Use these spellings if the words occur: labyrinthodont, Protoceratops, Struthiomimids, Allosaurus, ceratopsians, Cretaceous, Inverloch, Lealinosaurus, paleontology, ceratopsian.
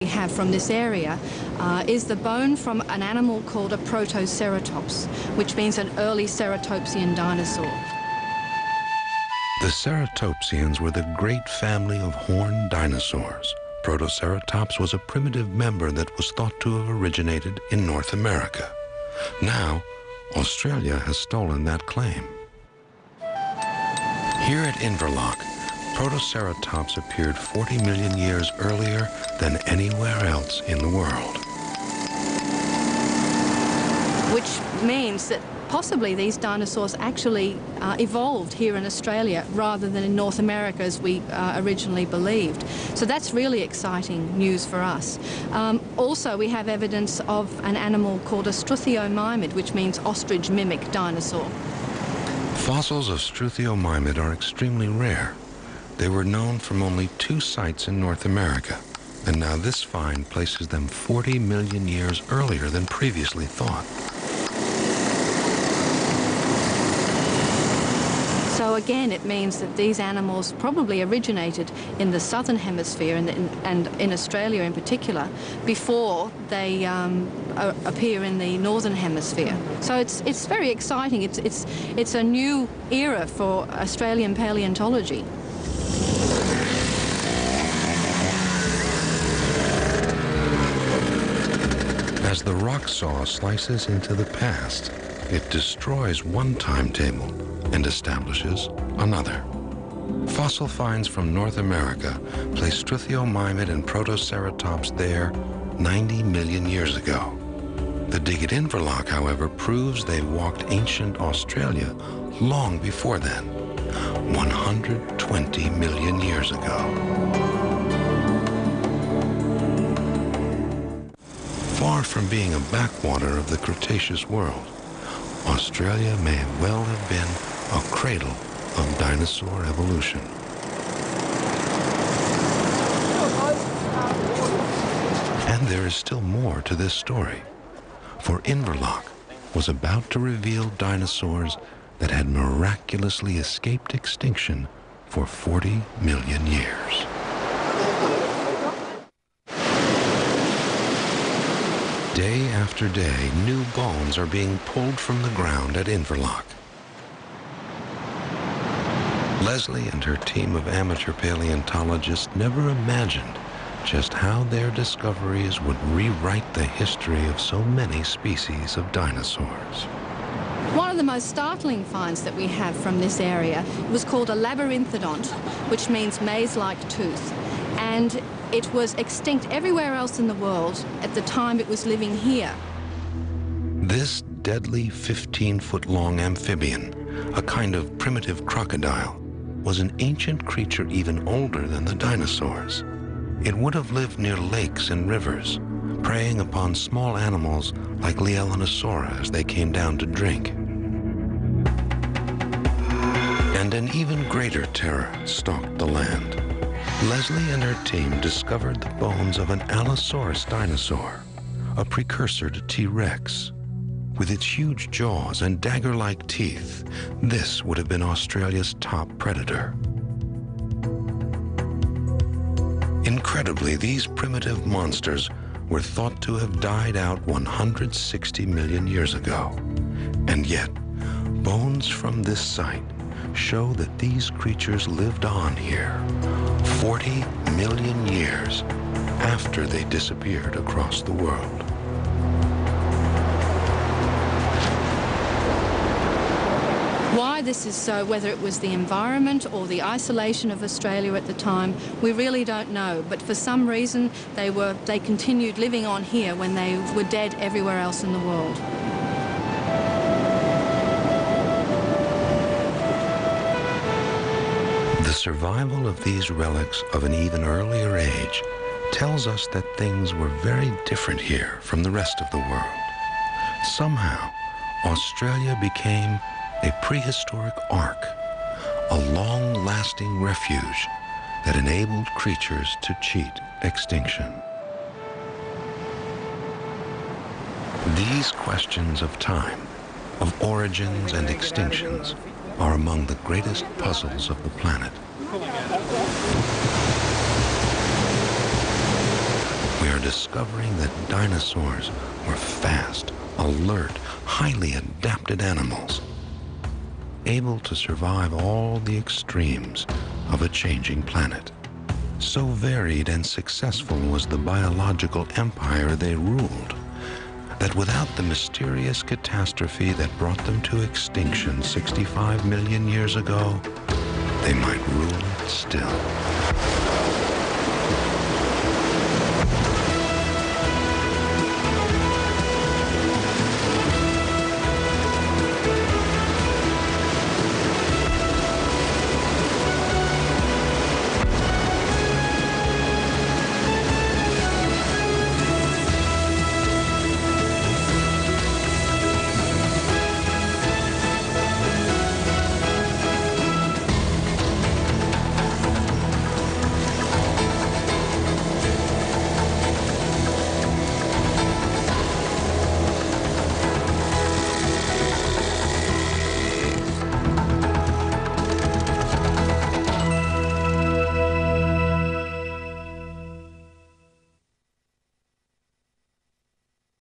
We have from this area is the bone from an animal called a Protoceratops, which means an early ceratopsian dinosaur. The ceratopsians were the great family of horned dinosaurs. Protoceratops was a primitive member that was thought to have originated in North America. Now, Australia has stolen that claim. Here at Inverloch, Protoceratops appeared 40 million years earlier than anywhere else in the world. Which means that possibly these dinosaurs actually evolved here in Australia rather than in North America as we originally believed. So that's really exciting news for us. Also, we have evidence of an animal called a Struthiomimid, which means ostrich mimic dinosaur. Fossils of Struthiomimid are extremely rare. They were known from only two sites in North America, and now this find places them 40 million years earlier than previously thought. So again, it means that these animals probably originated in the southern hemisphere and in Australia in particular before they appear in the northern hemisphere. So it's very exciting. It's a new era for Australian paleontology. As the rock saw slices into the past, it destroys one timetable and establishes another. Fossil finds from North America place Struthiomimid and Protoceratops there 90 million years ago. The dig at Inverloch, however, proves they walked ancient Australia long before then, 120 million years ago. Far from being a backwater of the Cretaceous world, Australia may well have been a cradle of dinosaur evolution. And there is still more to this story, for Inverloch was about to reveal dinosaurs that had miraculously escaped extinction for 40 million years. Day after day, new bones are being pulled from the ground at Inverloch. Leslie and her team of amateur paleontologists never imagined just how their discoveries would rewrite the history of so many species of dinosaurs. One of the most startling finds that we have from this area was called a labyrinthodont, which means maze-like tooth. And it was extinct everywhere else in the world at the time it was living here. This deadly 15-foot-long amphibian, a kind of primitive crocodile, was an ancient creature even older than the dinosaurs. It would have lived near lakes and rivers, preying upon small animals like Lealinosaurus as they came down to drink. And an even greater terror stalked the land. Leslie and her team discovered the bones of an Allosaurus dinosaur, a precursor to T-Rex. With its huge jaws and dagger-like teeth, this would have been Australia's top predator. Incredibly, these primitive monsters were thought to have died out 160 million years ago. And yet, bones from this site show that these creatures lived on here 40 million years after they disappeared across the world. Why this is so, whether it was the environment or the isolation of Australia at the time, we really don't know. But for some reason, they continued living on here when they were dead everywhere else in the world. The survival of these relics of an even earlier age tells us that things were very different here from the rest of the world. Somehow, Australia became a prehistoric ark, a long-lasting refuge that enabled creatures to cheat extinction. These questions of time, of origins and extinctions, are among the greatest puzzles of the planet. We are they're discovering that dinosaurs were fast, alert, highly adapted animals, able to survive all the extremes of a changing planet. So varied and successful was the biological empire they ruled, that without the mysterious catastrophe that brought them to extinction 65 million years ago, they might rule still.